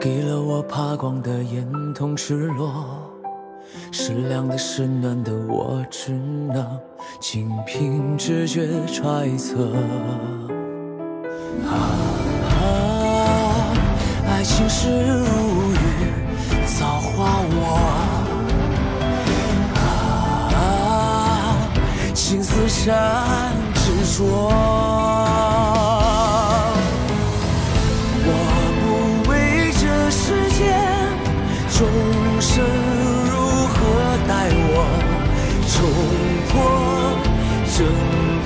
给了我怕光的眼，同赤裸，是凉的是暖的，我只能仅凭直觉揣测。啊，爱情是如雨，造化我。啊，情丝缠执着。 众生如何待我？冲破、挣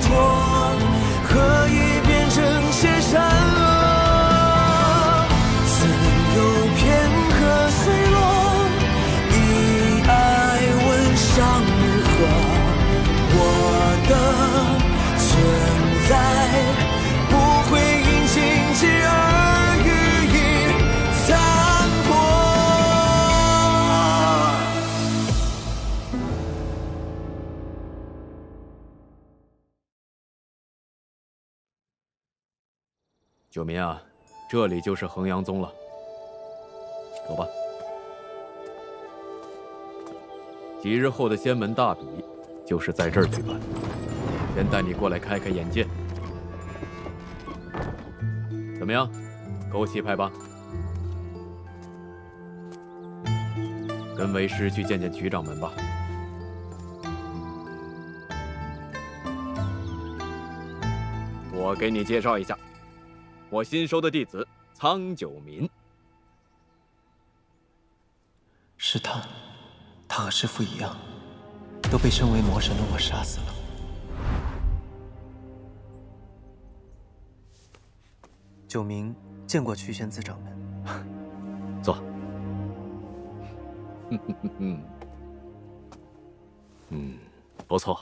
脱，何以变成千山峦？曾有片刻碎落，以爱吻上银河。我的存在。 九民啊，这里就是衡阳宗了。走吧。几日后的仙门大比，就是在这儿举办。先带你过来开开眼界。怎么样，够气派吧？跟为师去见见局掌门吧。 我给你介绍一下，我新收的弟子苍九民。是他，他和师父一样，都被身为魔神的我杀死了。九民见过屈玄子掌门。坐。不错。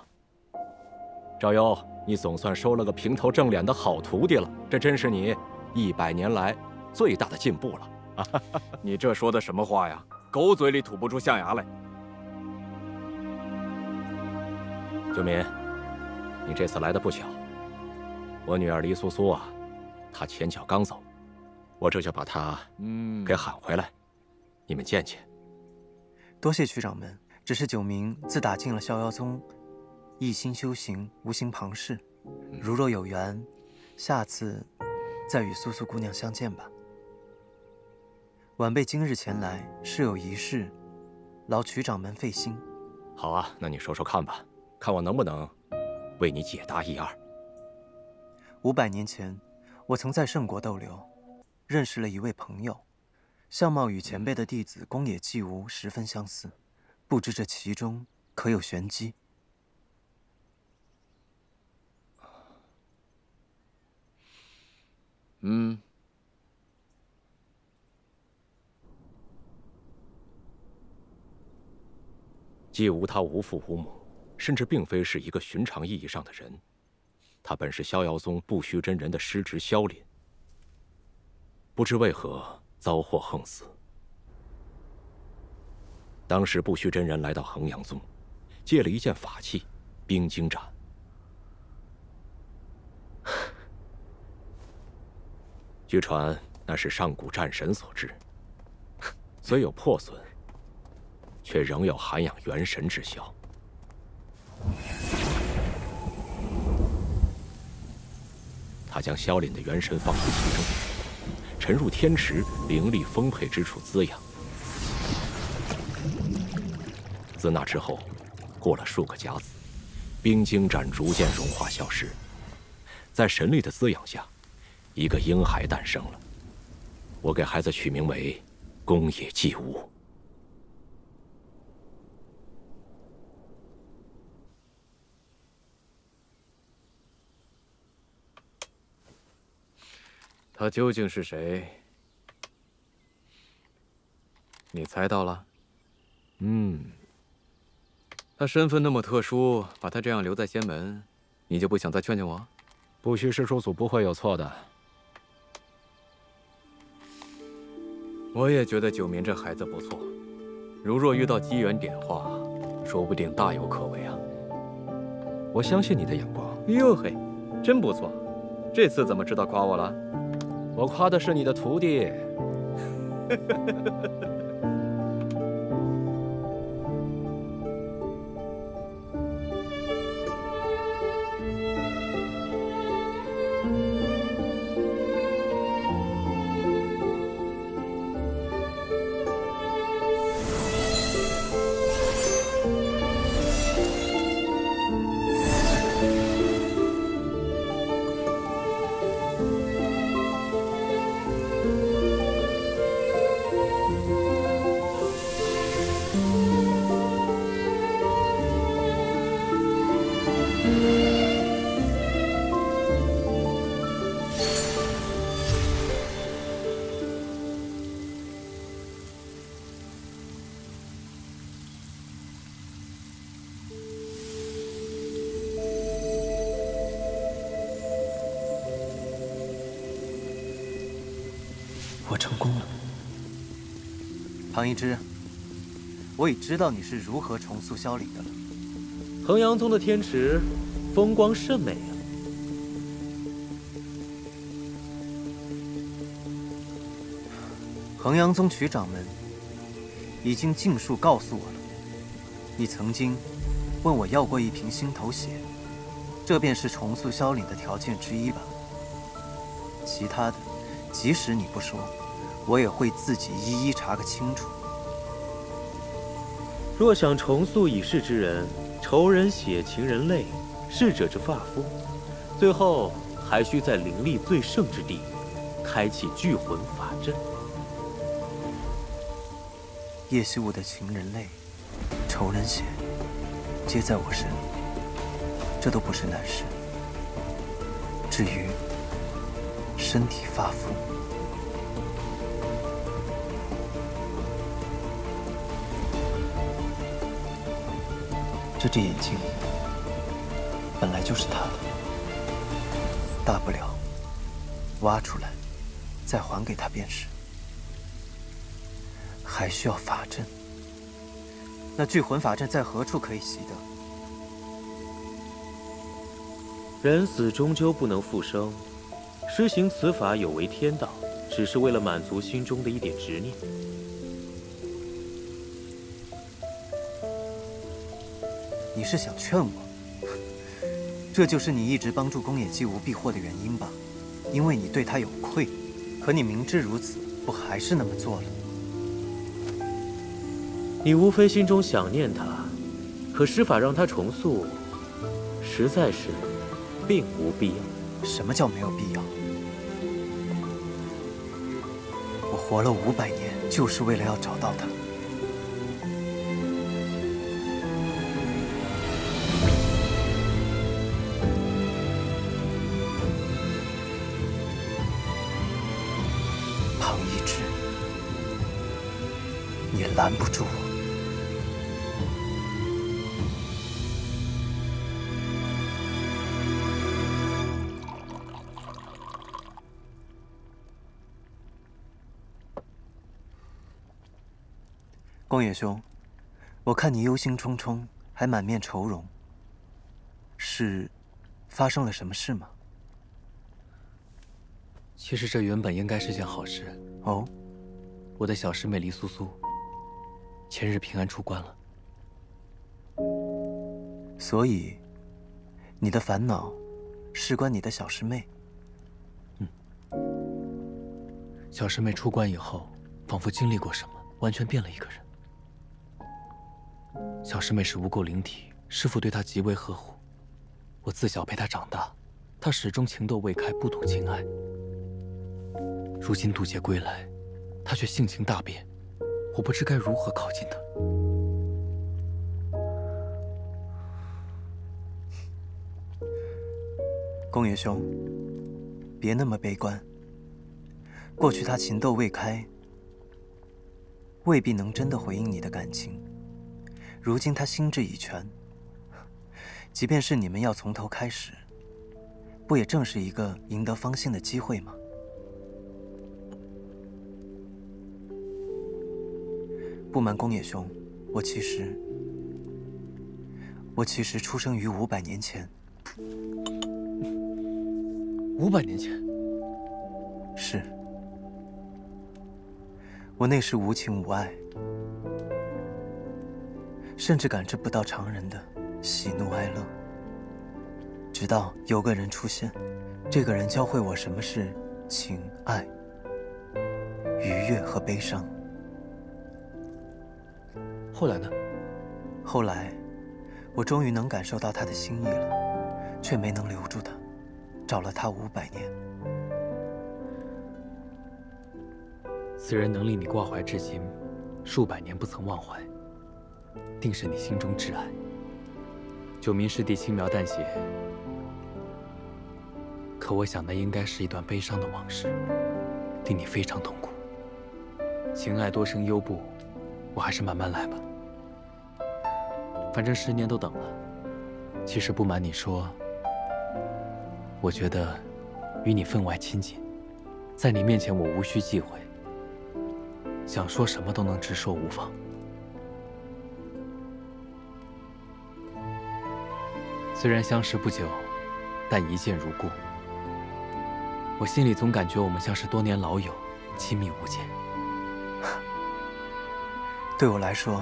赵幽。 你总算收了个平头正脸的好徒弟了，这真是你100年来最大的进步了。你这说的什么话呀？狗嘴里吐不出象牙来。九民，你这次来的不巧，我女儿黎苏苏啊，她前脚刚走，我这就把她给喊回来，你们见见。多谢曲掌门，只是九民自打进了逍遥宗。 一心修行，无心旁事。如若有缘，下次再与苏苏姑娘相见吧。晚辈今日前来是有一事，劳曲掌门费心。好啊，那你说说看吧，看我能不能为你解答一二。500年前，我曾在圣国逗留，认识了一位朋友，相貌与前辈的弟子宫野纪无十分相似，不知这其中可有玄机？ 季无他无父无母，甚至并非是一个寻常意义上的人，他本是逍遥宗不虚真人的师侄萧林，不知为何遭祸横死。当时不虚真人来到衡阳宗，借了一件法器——冰晶斩。 据传那是上古战神所制，虽有破损，却仍有涵养元神之效。他将萧凛的元神放入其中，沉入天池灵力丰沛之处滋养。自那之后，过了数个甲子，冰晶斩逐渐融化消失，在神力的滋养下。 一个婴孩诞生了，我给孩子取名为宫野纪无。他究竟是谁？你猜到了？他身份那么特殊，把他这样留在仙门，你就不想再劝劝我？不虚师叔祖不会有错的。 我也觉得九民这孩子不错，如若遇到机缘点化，说不定大有可为啊！我相信你的眼光。哟嘿，真不错！这次怎么知道夸我了？我夸的是你的徒弟。我成功了，唐一之，我已知道你是如何重塑萧礼的了。衡阳宗的天池，风光甚美啊！衡阳宗曲掌门已经尽数告诉我了，你曾经问我要过一瓶心头血，这便是重塑萧礼的条件之一吧。其他的，即使你不说， 我也会自己一一查个清楚。若想重塑已逝之人，仇人血，情人泪，逝者之发肤，最后还需在灵力最盛之地，开启聚魂法阵。叶虚无的情人泪、仇人血，皆在我身里，这都不是难事。至于身体发肤， 这只眼睛本来就是他的，大不了挖出来，再还给他便是。还需要法阵，那聚魂法阵在何处可以习得？人死终究不能复生，施行此法有违天道，只是为了满足心中的一点执念。 你是想劝我？这就是你一直帮助宫野姬无避祸的原因吧？因为你对他有愧，可你明知如此，不还是那么做了？你无非心中想念他，可施法让他重塑，实在是并无必要。什么叫没有必要？我活了500年，就是为了要找到他。 拦不住我。宫野兄，我看你忧心忡忡，还满面愁容，是发生了什么事吗？其实这原本应该是件好事哦。我的小师妹黎苏苏， 前日平安出关了，所以你的烦恼事关你的小师妹。嗯，小师妹出关以后，仿佛经历过什么，完全变了一个人。小师妹是无垢灵体，师父对她极为呵护。我自小陪她长大，她始终情窦未开，不懂情爱。如今渡劫归来，她却性情大变。 我不知该如何靠近他。宫野兄，别那么悲观。过去他情窦未开，未必能真的回应你的感情。如今他心智已全，即便是你们要从头开始，不也正是一个赢得芳心的机会吗？ 不瞒宫野兄，我其实出生于500年前。500年前，是。我那时无情无爱，甚至感知不到常人的喜怒哀乐。直到有个人出现，这个人教会我什么是情爱、愉悦和悲伤。后来呢？后来，我终于能感受到他的心意了，却没能留住他，找了他500年。 此人能令你挂怀至今，数百年不曾忘怀，定是你心中挚爱。九民师弟轻描淡写，可我想那应该是一段悲伤的往事，令你非常痛苦。情爱多生忧怖，我还是慢慢来吧。反正10年都等了。其实不瞒你说，我觉得与你分外亲近，在你面前我无需忌讳。 想说什么都能直说无妨。虽然相识不久，但一见如故。我心里总感觉我们像是多年老友，亲密无间。对我来说，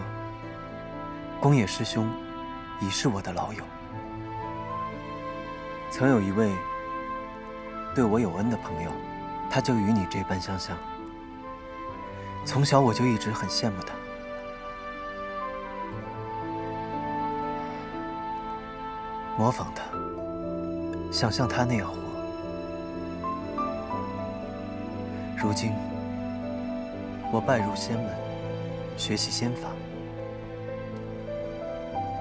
宫野师兄已是我的老友。曾有一位对我有恩的朋友，他就与你这般相像。 从小我就一直很羡慕他。模仿他，想像他那样活。如今，我拜入仙门，学习仙法，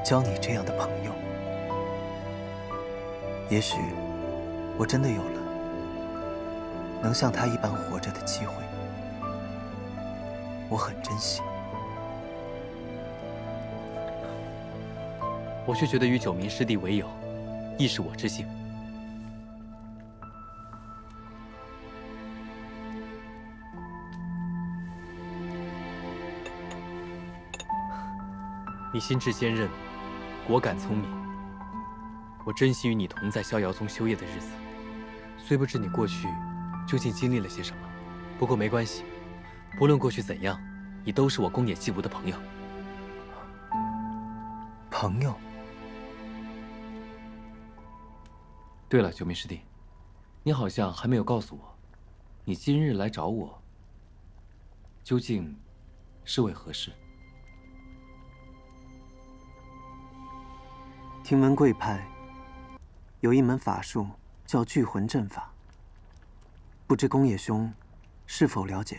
交你这样的朋友，也许我真的有了能像他一般活着的机会。 我很珍惜，我却觉得与九民师弟为友，亦是我之幸。你心智坚韧，果敢聪明，我珍惜与你同在逍遥宗修业的日子。虽不知你过去究竟经历了些什么，不过没关系。 不论过去怎样，你都是我宫野纪无的朋友。朋友。对了，九民师弟，你好像还没有告诉我，你今日来找我，究竟是为何事？听闻贵派有一门法术叫聚魂阵法，不知宫野兄是否了解？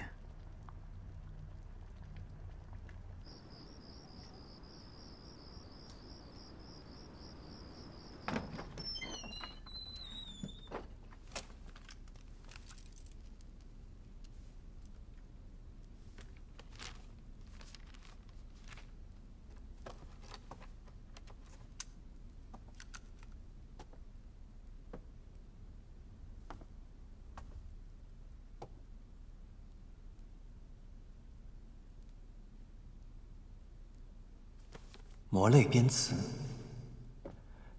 魔类编词。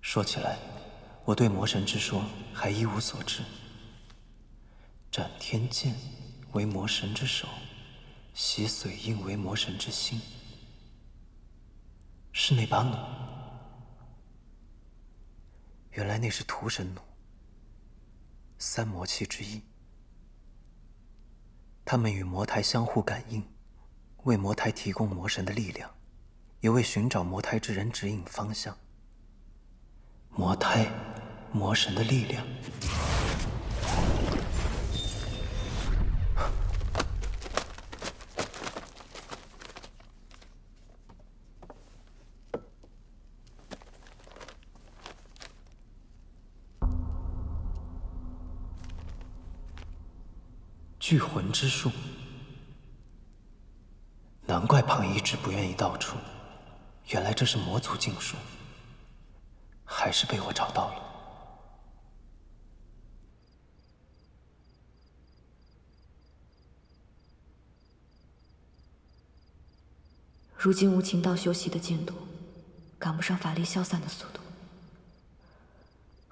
说起来，我对魔神之说还一无所知。斩天剑为魔神之首，洗髓印为魔神之心，是那把弩。原来那是屠神弩，三魔器之一。它们与魔台相互感应，为魔台提供魔神的力量。 也为寻找魔胎之人指引方向。魔胎，魔神的力量。聚魂之术，难怪庞一直不愿意道出。 原来这是魔族禁术，还是被我找到了。如今无情道修习的进度，赶不上法力消散的速度。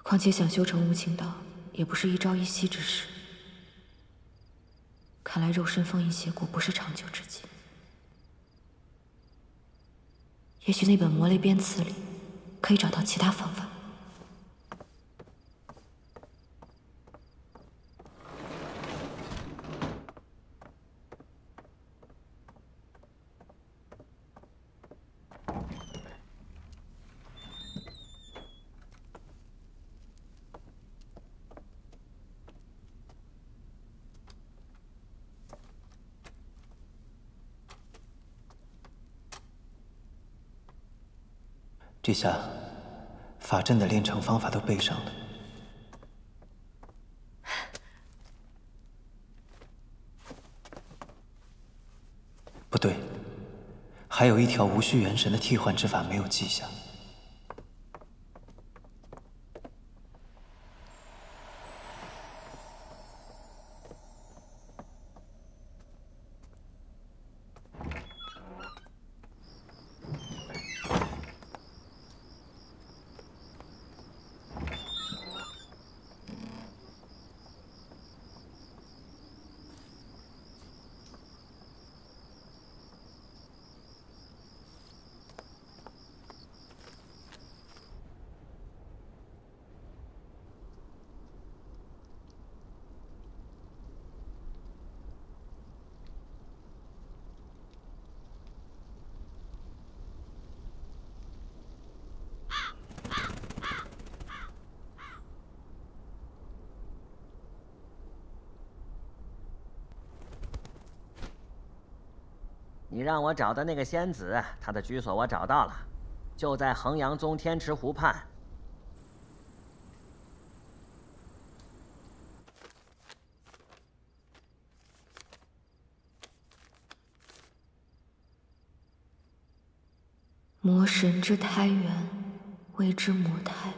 况且想修成无情道，也不是一朝一夕之事。看来肉身封印邪果不是长久之计。也许那本魔类编词里可以找到其他方法。 陛下，法阵的炼成方法都备上了。不对，还有一条无需元神的替换之法没有记下。你让我找的那个仙子，她的居所我找到了，就在衡阳宗天池湖畔。魔神之胎源，谓之魔胎。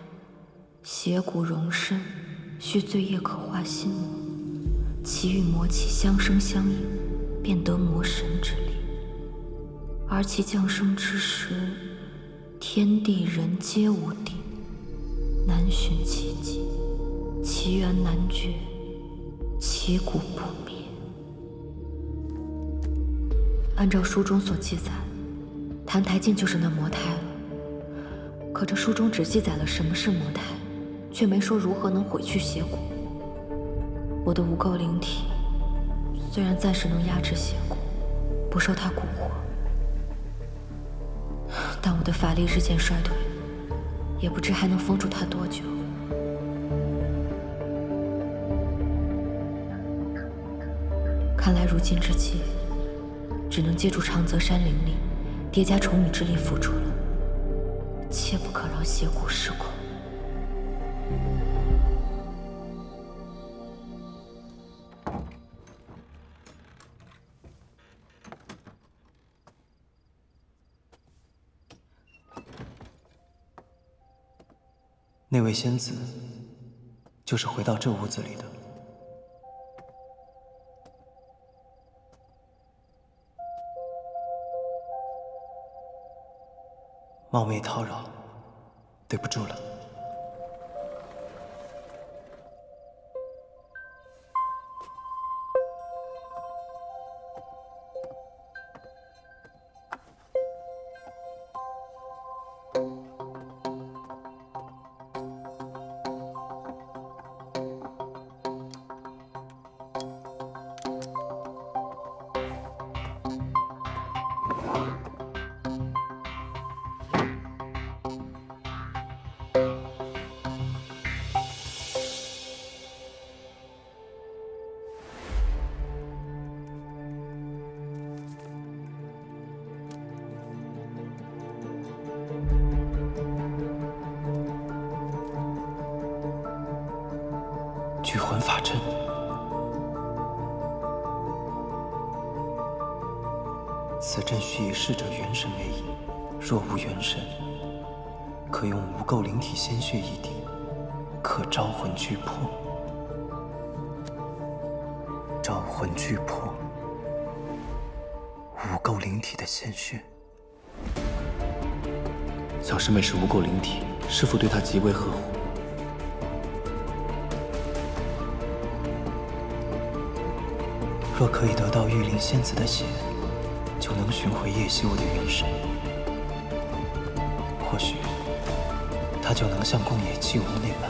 邪骨容身，需罪业可化心魔，其与魔气相生相应，便得魔神之力。 而其降生之时，天地人皆无定，难寻其迹，其源难绝，其骨不灭。按照书中所记载，澹台烬就是那魔胎了。可这书中只记载了什么是魔胎，却没说如何能毁去邪骨。我的无垢灵体虽然暂时能压制邪骨，不受它蛊惑。 但我的法力日渐衰退，也不知还能封住他多久。看来如今之计，只能借助长泽山灵力，叠加虫羽之力辅助了。切不可让邪骨失控。那位仙子，就是回到这屋子里的。冒昧叨扰，对不住了。聚魂法阵，此阵需以逝者元神为引，若无元神，可用无垢灵体鲜血一滴，可招魂聚魄。招魂聚魄，无垢灵体的鲜血。小师妹是无垢灵体，师父对她极为呵护。若可以得到玉灵仙子的血，就能寻回叶希雾的元神，或许他就能像宫野纪无那般。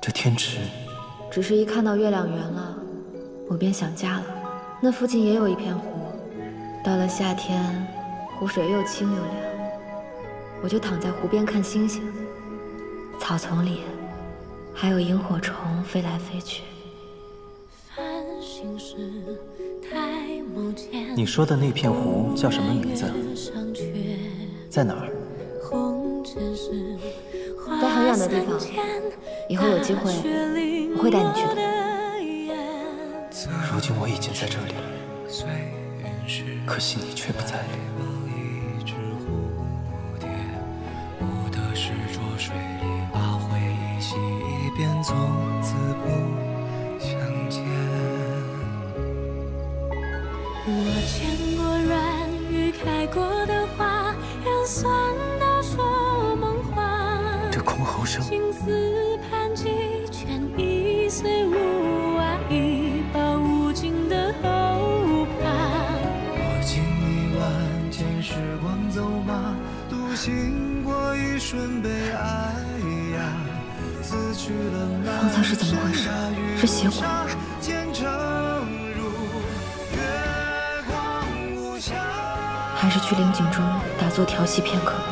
这天池，只是一看到月亮圆了，我便想家了。那附近也有一片湖，到了夏天，湖水又清又凉，我就躺在湖边看星星。草丛里还有萤火虫飞来飞去。你说的那片湖叫什么名字？在哪儿？ 在很远的地方，以后有机会我会带你去的。如今我已经在这里了，可惜你却不在。我见过软语开过的花，也算到说梦话。 箜篌声，方才是怎么回事？是邪鬼？还是去灵井中打坐调息片刻吧。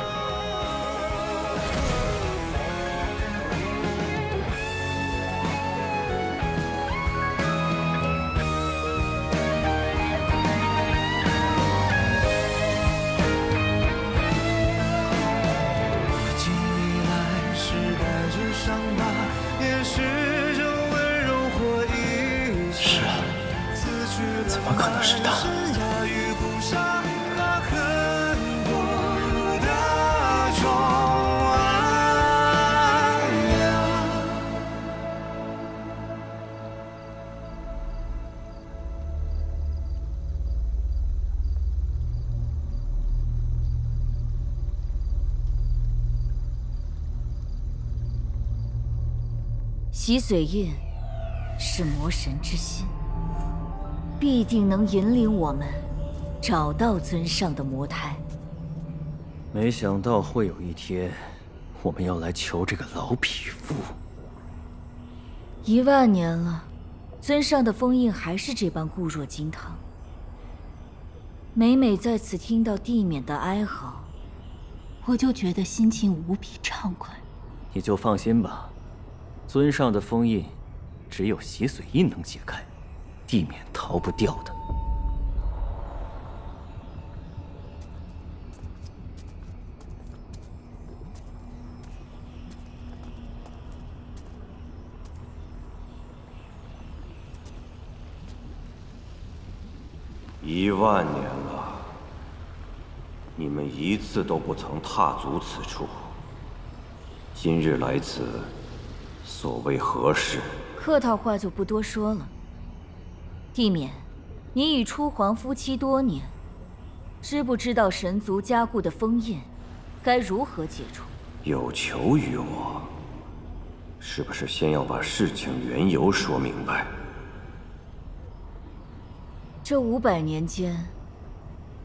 洗髓印是魔神之心，必定能引领我们找到尊上的魔胎。没想到会有一天，我们要来求这个老匹夫。1万年了，尊上的封印还是这般固若金汤。每每在此听到地冕的哀嚎，我就觉得心情无比畅快。你就放心吧。 尊上的封印，只有洗髓印能解开，地面逃不掉的。1万年了，你们一次都不曾踏足此处，今日来此。 所谓何事？客套话就不多说了。地冕，你已出皇夫妻多年，知不知道神族加固的封印该如何解除？有求于我，是不是先要把事情缘由说明白？这500年间，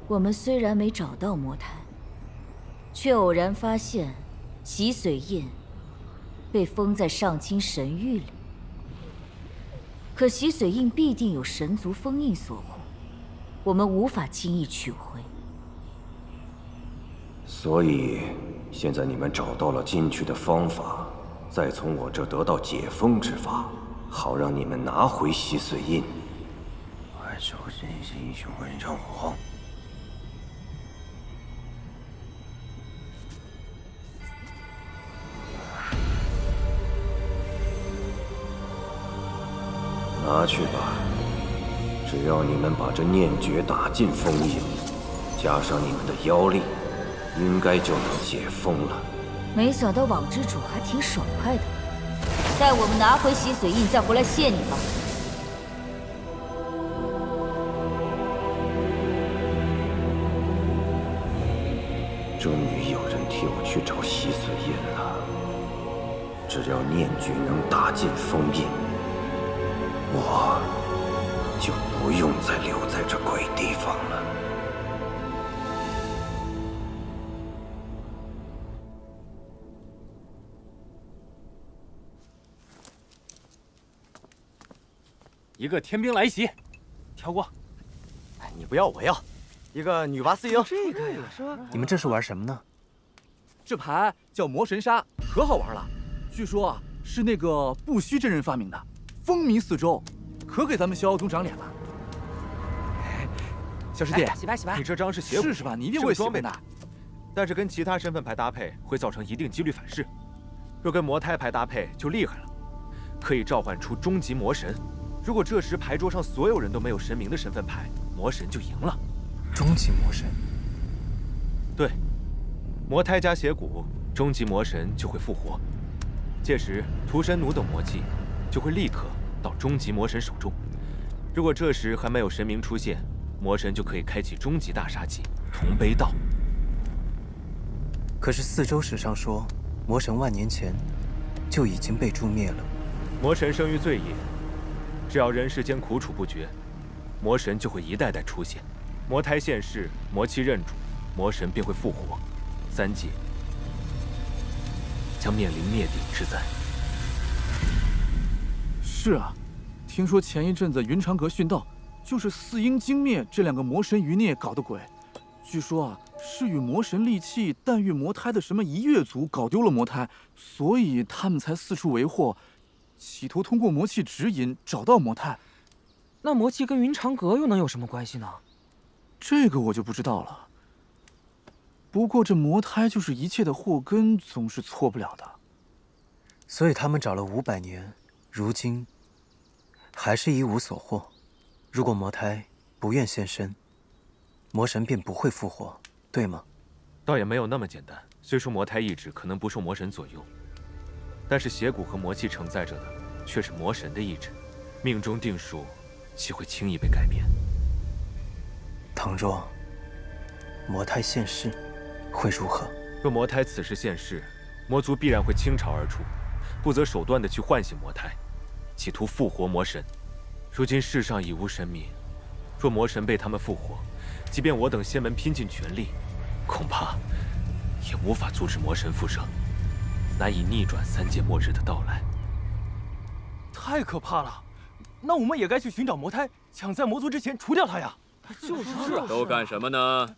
我们虽然没找到魔胎，却偶然发现洗髓印。 被封在上清神域里，可洗髓印必定有神族封印所护，我们无法轻易取回。所以，现在你们找到了进去的方法，再从我这得到解封之法，好让你们拿回洗髓印。万寿神行雄文成皇。 拿去吧，只要你们把这念诀打进封印，加上你们的妖力，应该就能解封了。没想到网之主还挺爽快的，待我们拿回洗髓印再回来谢你吧。终于有人替我去找习随印了。只要念诀能打进封印，我就不用再留在这鬼地方了。一个天兵来袭，挑过。哎，你不要，我要。 一个女娲四英，这个呀，你们这是玩什么呢？这牌叫魔神杀，可好玩了。据说啊，是那个不虚真人发明的，风靡四周，可给咱们逍遥宗长脸了。小师弟，洗牌洗牌，你这张是邪骨，试试吧，你一定会装备的。但是跟其他身份牌搭配会造成一定几率反噬，若跟魔胎牌搭配就厉害了，可以召唤出终极魔神。如果这时牌桌上所有人都没有神明的身份牌，魔神就赢了。 终极魔神，对，魔胎加邪骨，终极魔神就会复活。届时屠神弩等魔技就会立刻到终极魔神手中。如果这时还没有神明出现，魔神就可以开启终极大杀技同悲道。可是四周史上说，魔神万年前就已经被诛灭了。魔神生于罪业，只要人世间苦楚不绝，魔神就会一代代出现。 魔胎现世，魔气认主，魔神便会复活，三界将面临灭顶之灾。是啊，听说前一阵子云长阁殉道，就是四英精灭这两个魔神余孽搞的鬼。据说啊，是与魔神戾气诞育魔胎的什么一月族搞丢了魔胎，所以他们才四处为祸，企图通过魔气指引找到魔胎。那魔气跟云长阁又能有什么关系呢？ 这个我就不知道了。不过这魔胎就是一切的祸根，总是错不了的。所以他们找了500年，如今还是一无所获。如果魔胎不愿现身，魔神便不会复活，对吗？倒也没有那么简单。虽说魔胎意志可能不受魔神左右，但是邪骨和魔气承载着的却是魔神的意志，命中定数岂会轻易被改变？ 倘若魔胎现世，会如何？若魔胎此时现世，魔族必然会倾巢而出，不择手段的去唤醒魔胎，企图复活魔神。如今世上已无神明，若魔神被他们复活，即便我等仙门拼尽全力，恐怕也无法阻止魔神复生，难以逆转三界末日的到来。太可怕了！那我们也该去寻找魔胎，抢在魔族之前除掉他呀！ 就是，都干什么呢？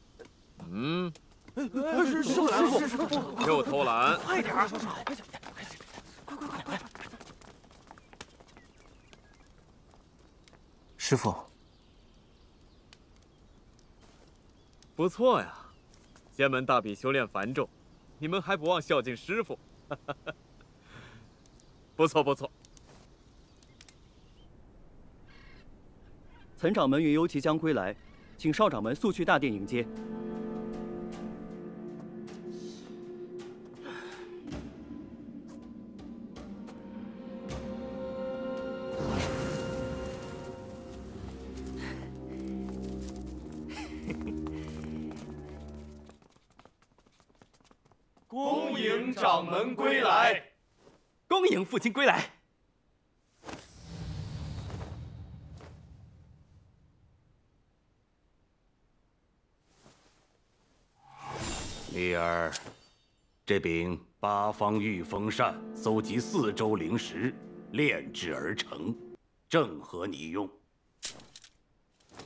嗯，师傅，又偷懒，快点儿，快！师傅，不错呀，仙门大比修炼繁重，你们还不忘孝敬师傅，不错不错。 岑掌门云游即将归来，请少掌门速去大殿迎接。恭迎掌门归来，恭迎父亲归来。 丽儿，这柄八方御风扇搜集4周灵石炼制而成，正合你用。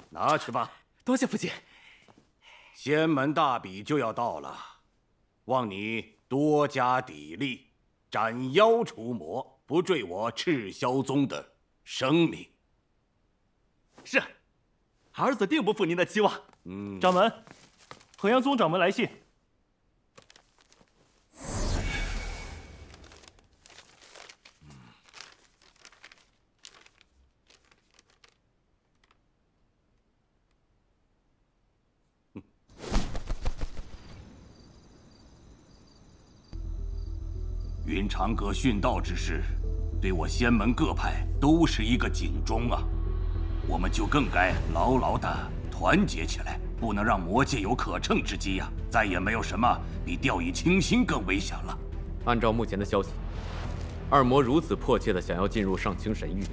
拿去吧。多谢父亲。仙门大比就要到了，望你多加砥砺，斩妖除魔，不坠我赤霄宗的生命。是，儿子定不负您的期望。嗯，掌门，衡阳宗掌门来信。 云长阁殉道之事，对我仙门各派都是一个警钟啊！我们就更该牢牢的团结起来，不能让魔界有可乘之机呀！再也没有什么比掉以轻心更危险了。按照目前的消息，二魔如此迫切地想要进入上清神域，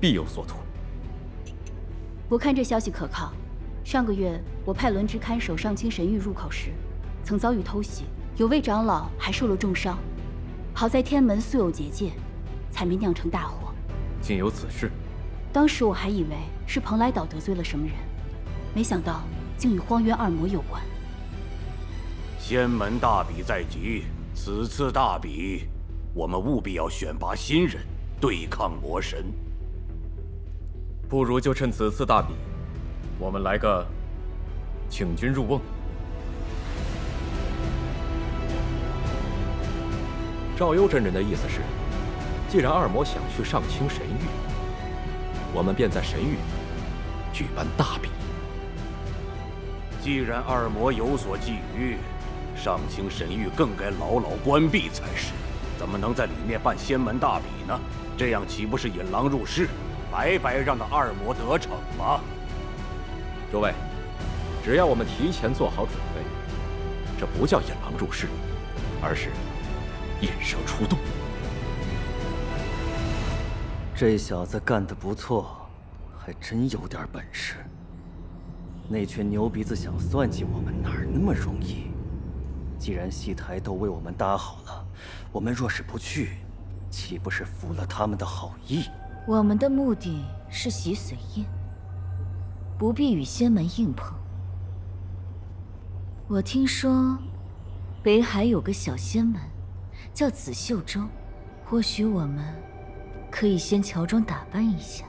必有所图。我看这消息可靠。上个月我派轮值看守上清神域入口时，曾遭遇偷袭，有位长老还受了重伤。好在天门素有结界，才没酿成大祸。竟有此事！当时我还以为是蓬莱岛得罪了什么人，没想到竟与荒原二魔有关。仙门大比在即，此次大比。 我们务必要选拔新人，对抗魔神。不如就趁此次大比，我们来个请君入瓮。赵幽真人的意思是，既然二魔想去上清神域，我们便在神域举办大比。既然二魔有所觊觎，上清神域更该牢牢关闭才是。 怎么能在里面办仙门大比呢？这样岂不是引狼入室，白白让那二魔得逞吗？诸位，只要我们提前做好准备，这不叫引狼入室，而是引蛇出洞。这小子干得不错，还真有点本事。那群牛鼻子想算计我们，哪儿那么容易？既然戏台都为我们搭好了。 我们若是不去，岂不是服了他们的好意？我们的目的是洗髓宴，不必与仙门硬碰。我听说北海有个小仙门，叫紫秀州，或许我们可以先乔装打扮一下。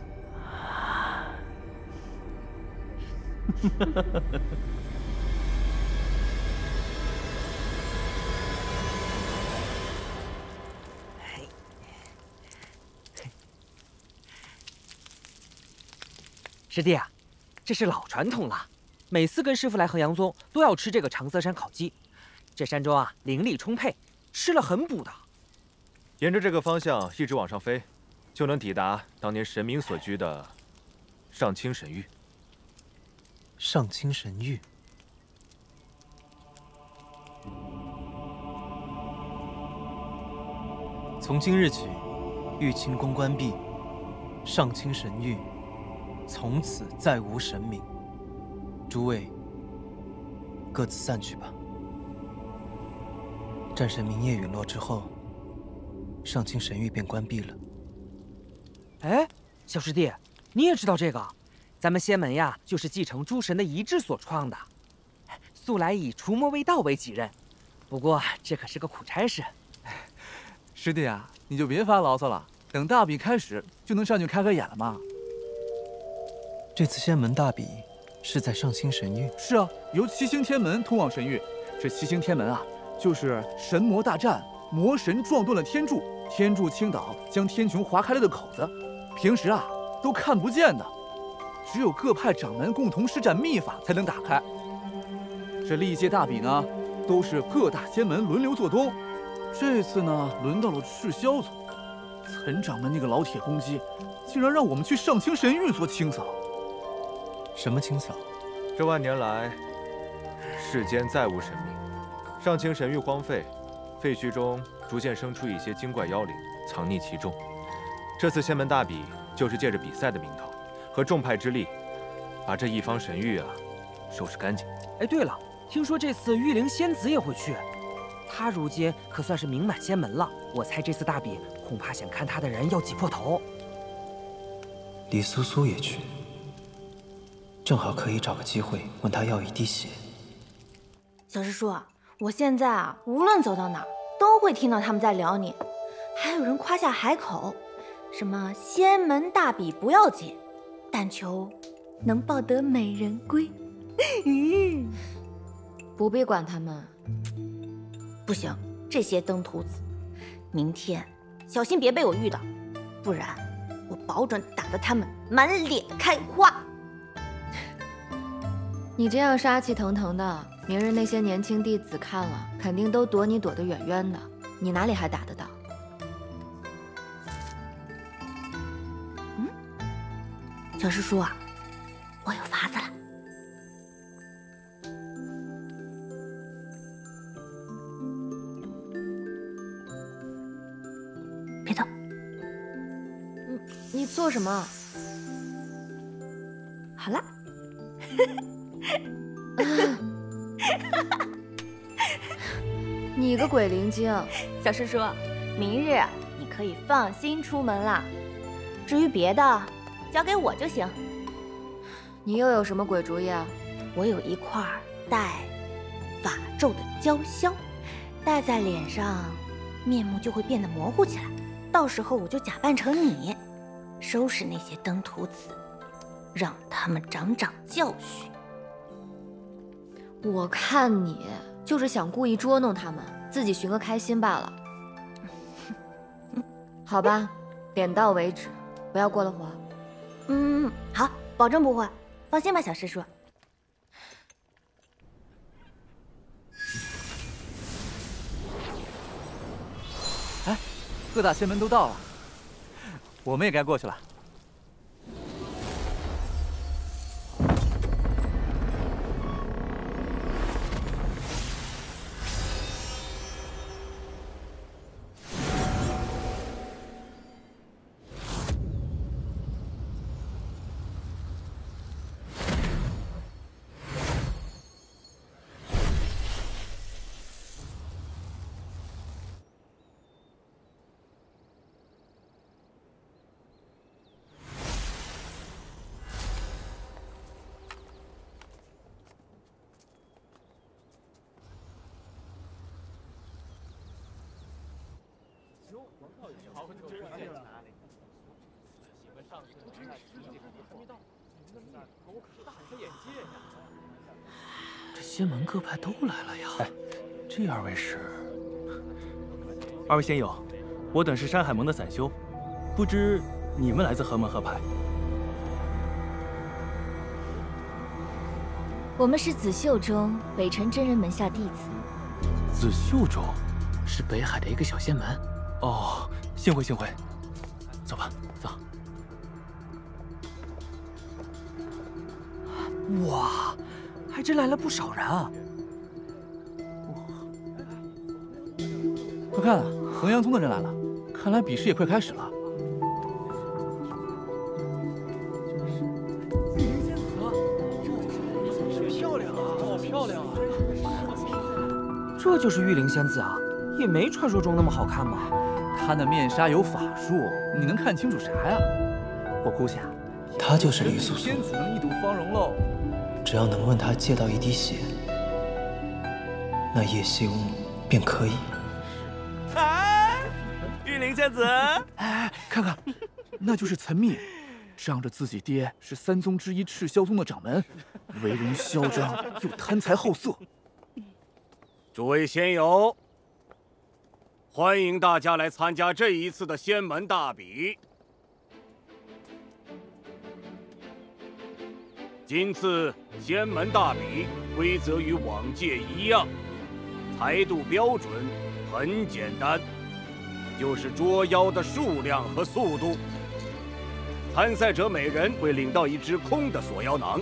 师弟啊，这是老传统了，每次跟师傅来衡阳宗都要吃这个长泽山烤鸡。这山中啊，灵力充沛，吃了很补的。沿着这个方向一直往上飞，就能抵达当年神明所居的上清神域。上清神域，从今日起，玉清宫关闭，上清神域。 从此再无神明，诸位各自散去吧。战神明夜陨落之后，上清神域便关闭了。哎，小师弟，你也知道这个？咱们仙门呀，就是继承诸神的遗志所创的，素来以除魔卫道为己任。不过这可是个苦差事。师弟啊，你就别发牢骚了，等大比开始就能上去开开眼了嘛。 这次仙门大比是在上清神域。是啊，由七星天门通往神域。这七星天门啊，就是神魔大战，魔神撞断了天柱，天柱倾倒，将天穹划开了的口子。平时啊都看不见的，只有各派掌门共同施展秘法才能打开。这历届大比呢，都是各大仙门轮流做东。这次呢，轮到了赤霄宗，岑掌门那个老铁公鸡，竟然让我们去上清神域做清扫。 什么清扫？这万年来，世间再无神明，上清神域荒废，废墟中逐渐生出一些精怪妖灵，藏匿其中。这次仙门大比就是借着比赛的名头，和众派之力，把这一方神域啊收拾干净。哎，对了，听说这次玉灵仙子也会去，她如今可算是名满仙门了。我猜这次大比恐怕想看她的人要挤破头。李苏苏也去。 正好可以找个机会问他要一滴血。小师叔，我现在啊，无论走到哪儿，都会听到他们在聊你，还有人夸下海口，什么仙门大比不要紧，但求能抱得美人归。嗯，不必管他们。不行，这些登徒子，明天小心别被我遇到，不然我保准打得他们满脸开花。 你这样杀气腾腾的，明日那些年轻弟子看了，肯定都躲你躲得远远的，你哪里还打得到？嗯，小师叔啊，我有法子了。别动。你做什么？好了。你个鬼灵精！小师叔，明日你可以放心出门了。至于别的，交给我就行。你又有什么鬼主意啊？我有一块带法咒的胶销，戴在脸上，面目就会变得模糊起来。到时候我就假扮成你，收拾那些登徒子，让他们长长教训。我看你就是想故意捉弄他们，自己寻个开心罢了。好吧，点到为止，不要过了火。嗯，好，保证不会。放心吧，小师叔。 哎，各大仙门都到了，我们也该过去了。这仙门各派都来了呀！哎，这二位是？二位仙友，我等是山海盟的散修，不知你们来自何门何派？我们是紫袖宗北辰真人门下弟子。紫袖宗是北海的一个小仙门。哦，幸会幸会，走吧。 哇，还真来了不少人啊！快看啊，衡阳宗的人来了，看来比试也快开始了。漂亮啊，好漂亮啊！这就是玉灵仙子啊，也没传说中那么好看吧？她那面纱有法术，你能看清楚啥呀？我估计啊，她就是李素素。仙子能一睹芳容喽。 只要能问他借到一滴血，那叶星便可以。哎，玉灵仙子，哎，看看，那就是岑宓，仗着自己爹是三宗之一赤霄宗的掌门，为人嚣张又贪财好色。诸位仙友，欢迎大家来参加这一次的仙门大比。 今次仙门大比规则与往届一样，裁度标准很简单，就是捉妖的数量和速度。参赛者每人会领到一只空的锁妖囊，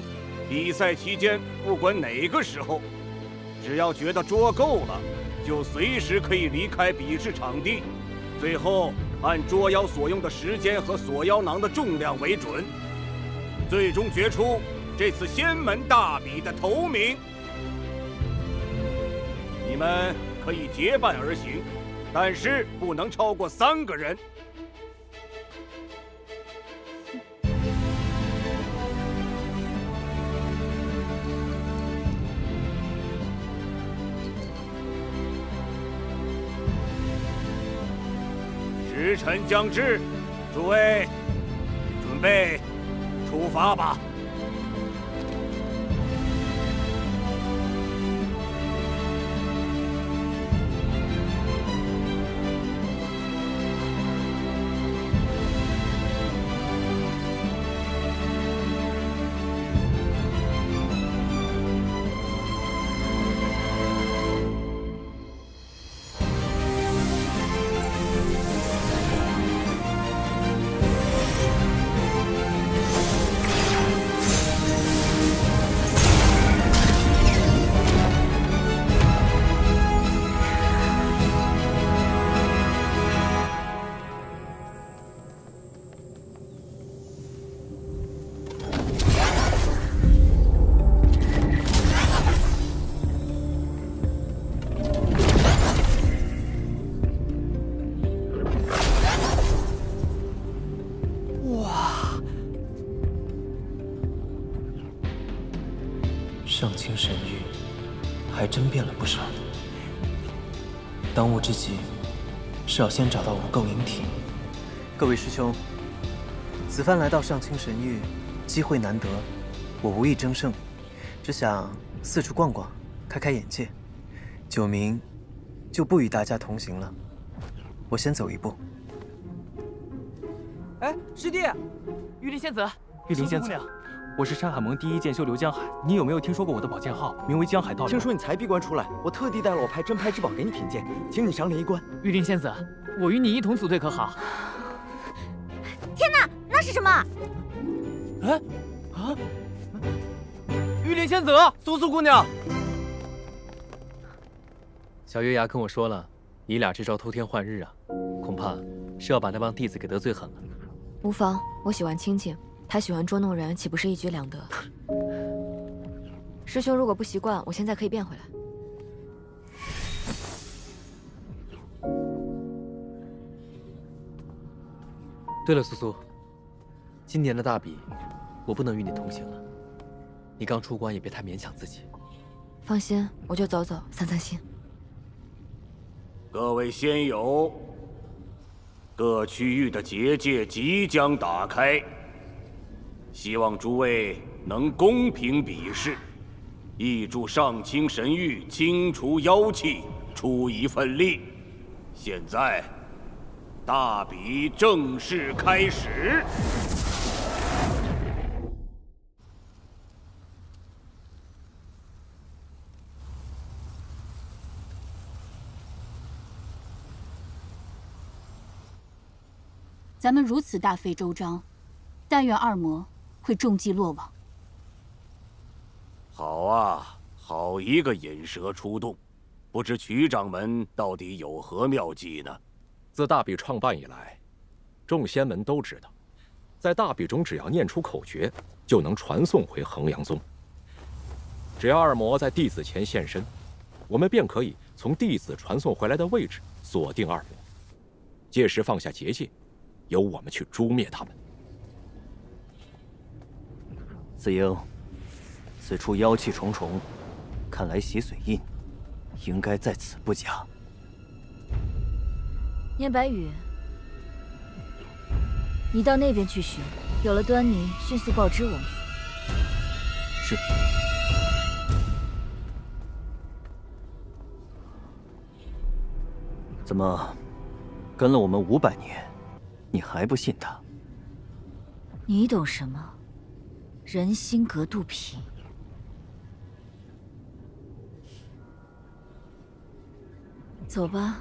比赛期间不管哪个时候，只要觉得捉够了，就随时可以离开比试场地。最后按捉妖所用的时间和锁妖囊的重量为准，最终决出。 这次仙门大比的头名，你们可以结伴而行，但是不能超过3个人。时辰将至，诸位，准备出发吧。上清神域还真变了不少。当务之急是要先找到无垢灵体。各位师兄，子帆来到上清神域，机会难得，我无意争胜，只想四处逛逛，开开眼界。九明就不与大家同行了，我先走一步。哎，师弟，玉林仙子，玉林仙子。 我是山海盟第一剑修流江海，你有没有听说过我的宝剑号，名为江海道流？听说你才闭关出来，我特地带了我派真拍之宝给你品鉴，请你赏脸一观。玉林仙子，我与你一同组队可好？天哪，那是什么？哎，啊！玉林仙子，苏苏姑娘，小月牙跟我说了，你俩这招偷天换日啊，恐怕是要把那帮弟子给得罪狠了。无妨，我喜欢清静。 他喜欢捉弄人，岂不是一举两得？师兄如果不习惯，我现在可以变回来。对了，苏苏，今年的大比，我不能与你同行了。你刚出关，也别太勉强自己。放心，我就走走，散散心。各位仙友，各区域的结界即将打开。 希望诸位能公平比试，挹注上清神域，清除妖气，出一份力。现在，大比正式开始。咱们如此大费周章，但愿二魔。 会中计落网。好啊，好一个引蛇出洞！不知曲掌门到底有何妙计呢？自大比创办以来，众仙门都知道，在大比中只要念出口诀，就能传送回衡阳宗。只要二魔在弟子前现身，我们便可以从弟子传送回来的位置锁定二魔，届时放下结界，由我们去诛灭他们。 子英，此处妖气重重，看来洗髓印应该在此不假。念白雨，你到那边去寻，有了端倪，迅速告知我们。是。怎么，跟了我们500年，你还不信他？你懂什么？ 人心隔肚皮。走吧。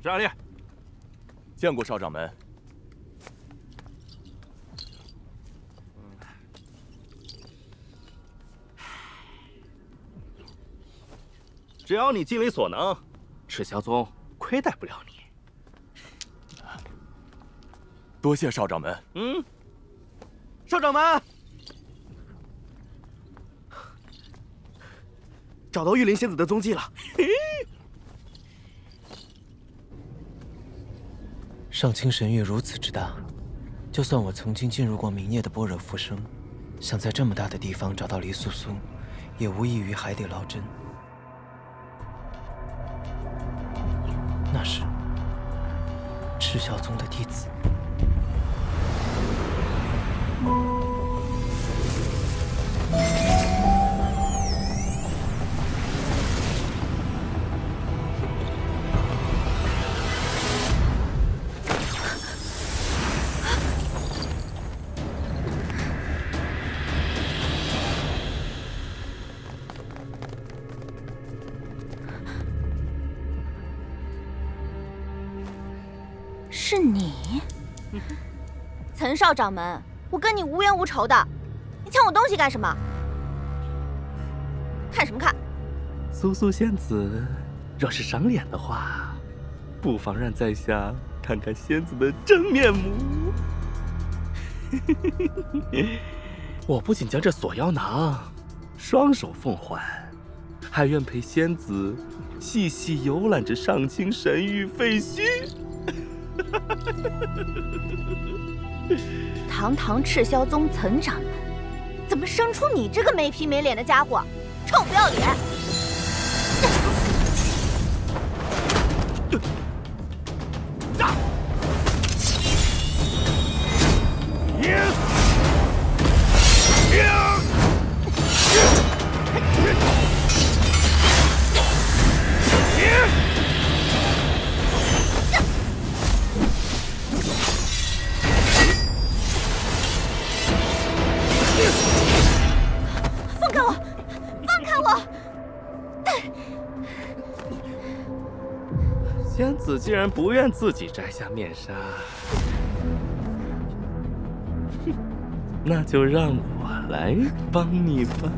沙利，见过少掌门。只要你尽为所能，赤霄宗亏待不了你。多谢少掌门。嗯，少掌门，找到玉林仙子的踪迹了。上清神域如此之大，就算我曾经进入过明夜的般若浮生，想在这么大的地方找到黎苏苏，也无异于海底捞针。那是赤霄宗的弟子。岑少掌门，我跟你无冤无仇的，你抢我东西干什么？看什么看？苏苏仙子若是赏脸的话，不妨让在下看看仙子的真面目。我不仅将这锁妖囊双手奉还。 还愿陪仙子细细游览着上清神域废墟。堂堂赤霄宗岑掌门，怎么生出你这个没皮没脸的家伙？臭不要脸！既然不愿自己摘下面纱，那就让我来帮你吧。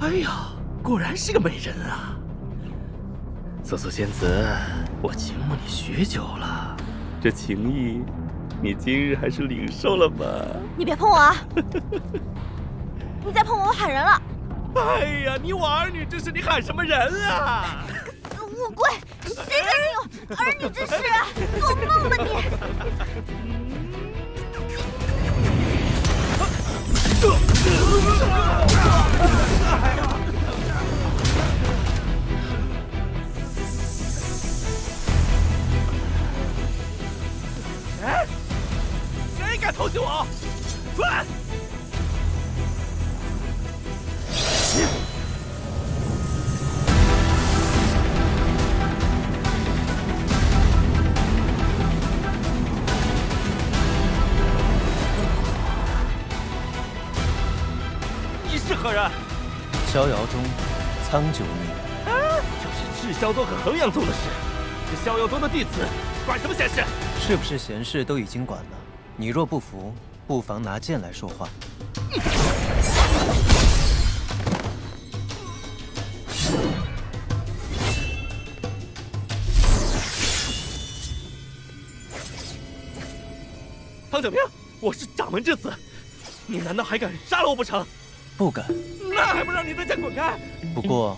哎呀，果然是个美人啊！苏苏仙子，我倾慕你许久了，这情谊，你今日还是领受了吧？你别碰我啊！你再碰我，我喊人了！ 哎呀，你我儿女之事，你喊什么人啊？死乌龟，谁跟人有儿女之事啊？做梦吧你！哎，谁敢偷袭我？出来！ 你是何人？逍遥宗苍九命。啊！这是赤霄宗和衡阳宗的事。这逍遥宗的弟子管什么闲事？是不是闲事都已经管了？你若不服，不妨拿剑来说话。苍九命，我是掌门之子，你难道还敢杀了我不成？不敢。那还不让你在家滚开！不过，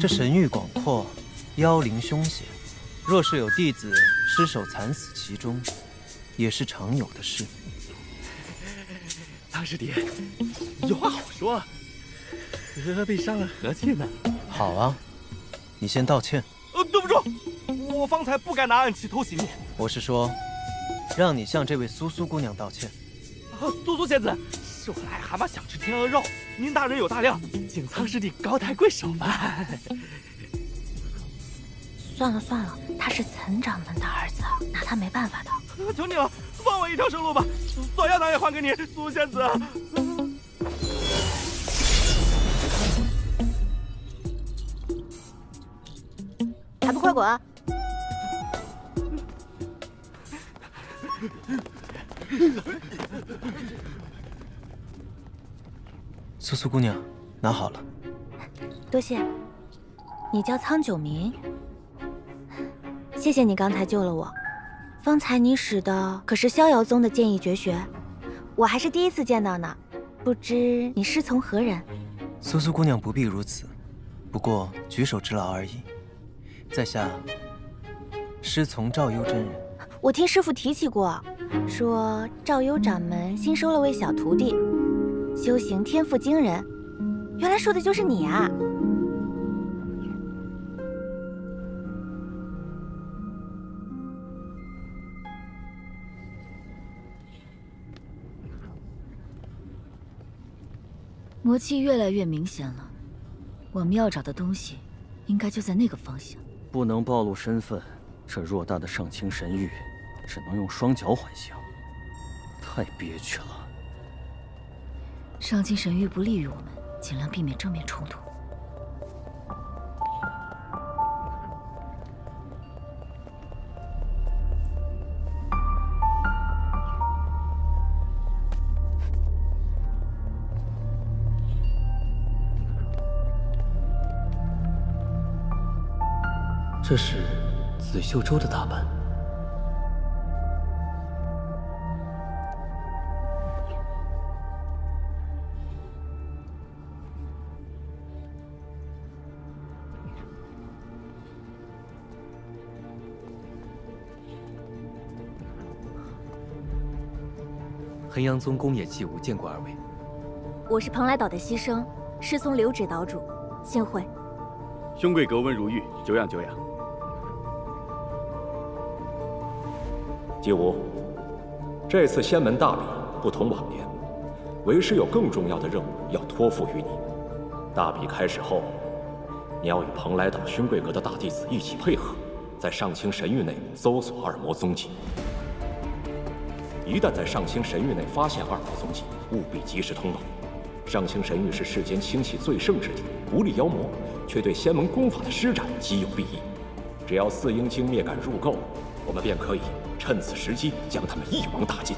这神域广阔，妖灵凶险，若是有弟子失手惨死其中，也是常有的事。大师弟，有话好说，被杀了和气呢。好啊，你先道歉。对不住，我方才不该拿暗器偷袭你。我是说。 让你向这位苏苏姑娘道歉。啊，苏苏仙子，是我癞蛤蟆想吃天鹅肉，您大人有大量，请苍师弟高抬贵手吧。算了算了，他是岑掌门的儿子，拿他没办法的。求你了，放我一条生路吧！锁妖囊也还给你，苏仙子。还不快滚！ 苏苏姑娘，拿好了。多谢。你叫苍九明，谢谢你刚才救了我。方才你使的可是逍遥宗的剑意绝学，我还是第一次见到呢。不知你师从何人？苏苏姑娘不必如此，不过举手之劳而已。在下师从赵幽真人。 我听师父提起过，说赵幽掌门新收了位小徒弟，修行天赋惊人，原来说的就是你啊！魔气越来越明显了，我们要找的东西应该就在那个方向。不能暴露身份，这偌大的上清神域。 只能用双脚缓行，太憋屈了。上清神域不利于我们，尽量避免正面冲突。这是紫秀州的打扮。衡阳宗宫野纪武见过二位。我是蓬莱岛的牺牲，师从刘指岛主，幸会。 兄贵格温如玉，久仰久仰。纪武，这次仙门大礼不同往年，为师有更重要的任务要托付于你。大比开始后，你要与蓬莱岛勋贵阁的大弟子一起配合，在上清神域内搜索二魔踪迹。一旦在上清神域内发现二魔踪迹，务必及时通报。 上清神域是世间清气最盛之地，不利妖魔，却对仙门功法的施展极有裨益。只要四英精灭感入垢，我们便可以趁此时机将他们一网打尽。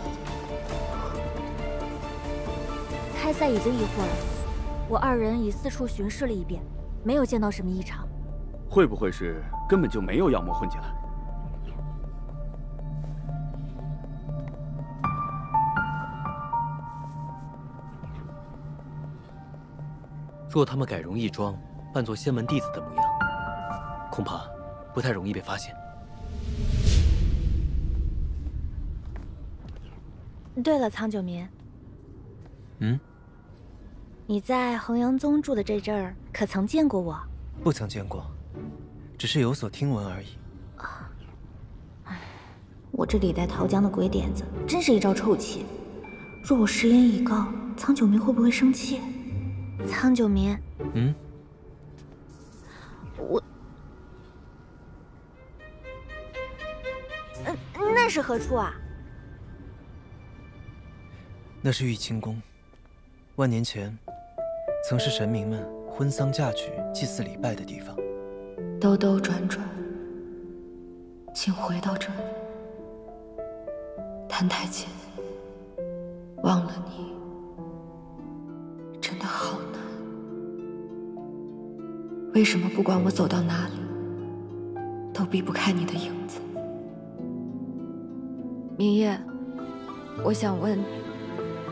开赛已经一会了，我二人已四处巡视了一遍，没有见到什么异常。会不会是根本就没有妖魔混进来？ 若他们改容易装，扮作仙门弟子的模样，恐怕不太容易被发现。对了，苍九民，你在衡阳宗住的这阵儿，可曾见过我？不曾见过，只是有所听闻而已。我这李代桃僵的鬼点子，真是一招臭棋。若我食言以告，苍九民会不会生气？ 苍九民，那是何处啊？那是玉清宫，万年前曾是神明们婚丧嫁娶、祭祀礼拜的地方。兜兜转转，竟回到这里。澹太监，忘了你。 真的好难，为什么不管我走到哪里，都避不开你的影子？明夜，我想问你，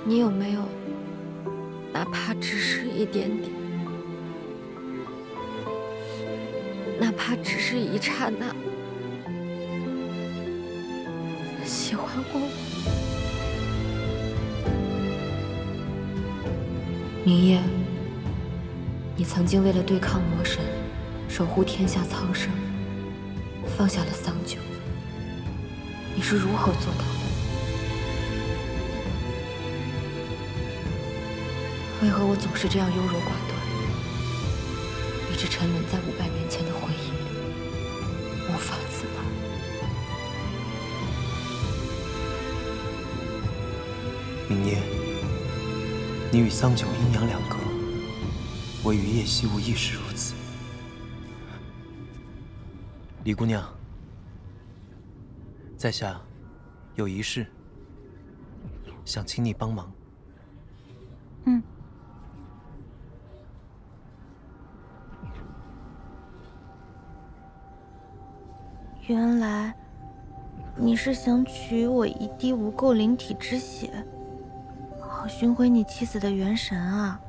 你有没有哪怕只是一点点，哪怕只是一刹那，喜欢过我？ 明夜，你曾经为了对抗魔神，守护天下苍生，放下了桑九。你是如何做到的？为何我总是这样优柔寡断，一直沉沦在500年前的回忆里，无法自拔？明夜。 你与桑九阴阳两隔，我与叶希无亦是如此。李姑娘，在下有一事想请你帮忙。原来你是想取我一滴无垢灵体之血。 好寻回你妻子的元神啊！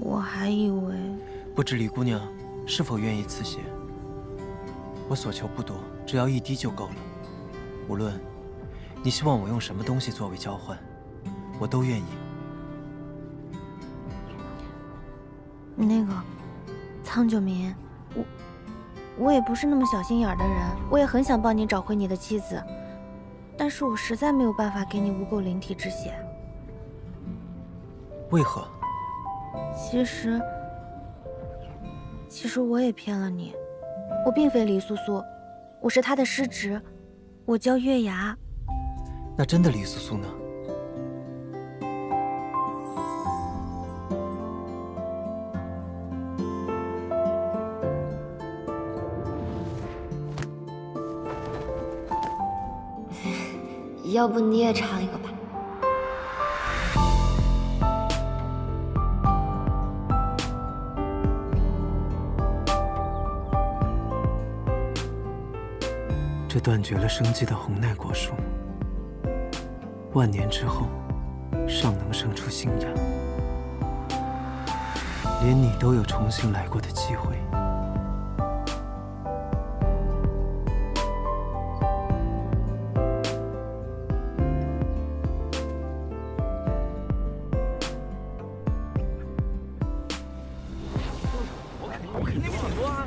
我还以为……不知李姑娘是否愿意赐血？我所求不多，只要一滴就够了。无论你希望我用什么东西作为交换，我都愿意。那个，苍九民，我也不是那么小心眼的人，我也很想帮你找回你的妻子，但是我实在没有办法给你无垢灵体之血。 为何？其实我也骗了你，我并非黎苏苏，我是她的师侄，我叫月牙。那真的黎苏苏呢？要不你也尝一个吧。这断绝了生机的红奈果树，万年之后尚能生出新芽，连你都有重新来过的机会。我肯定挺多啊！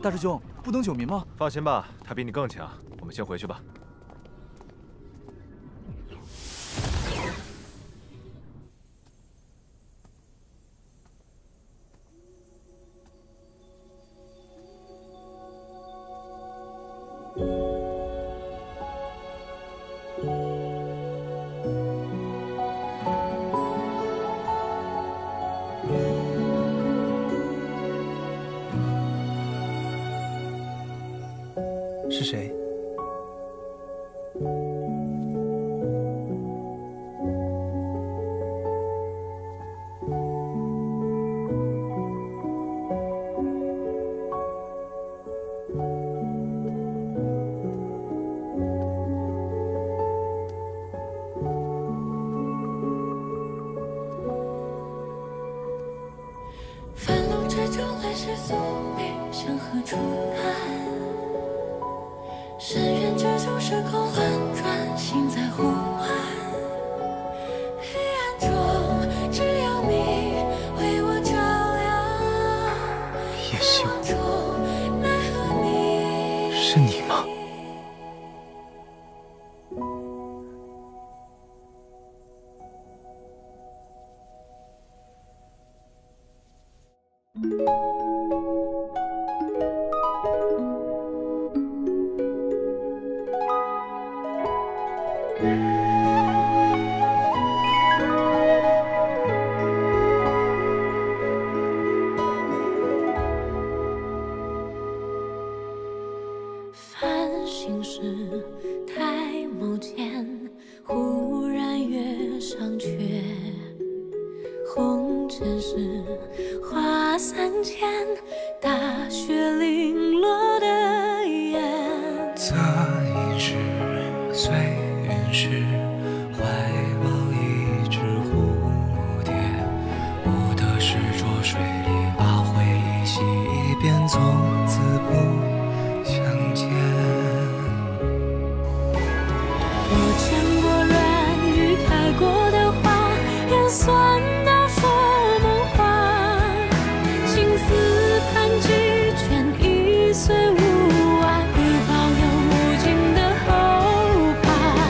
大师兄，不等九民吗？放心吧，他比你更强。我们先回去吧。 是谁？繁荣之中，来世宿命，山何处安？ 深渊之中，时空乱转，心在呼唤。黑暗中，只有你为我照亮。叶修，奈何你是你吗？繁星时，抬眸间，忽然月上缺。红尘时，花三千，大雪零落的眼。侧影时，随云时，怀抱一只蝴蝶，不得是浊水里，把回忆洗一遍，从此不。 酸到说梦话，心似盘踞卷一岁无涯，会保有无尽的后怕。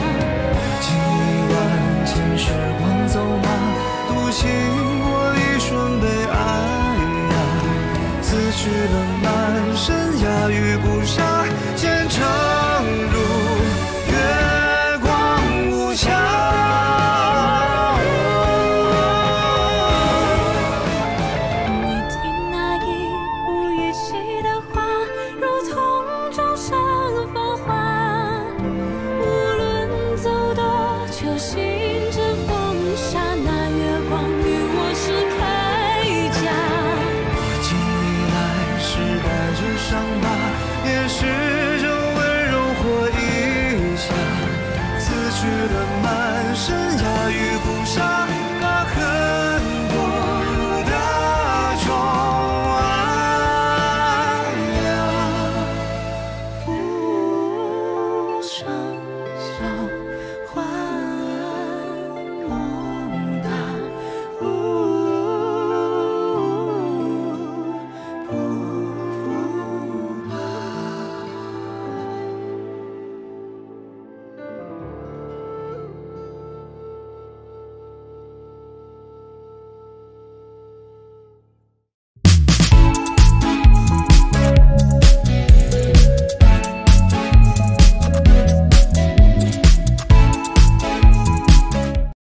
锦衣万千时光走马，独行过一瞬悲哀呀。此去冷漫，深崖与孤沙，前程如月光无暇。 伤。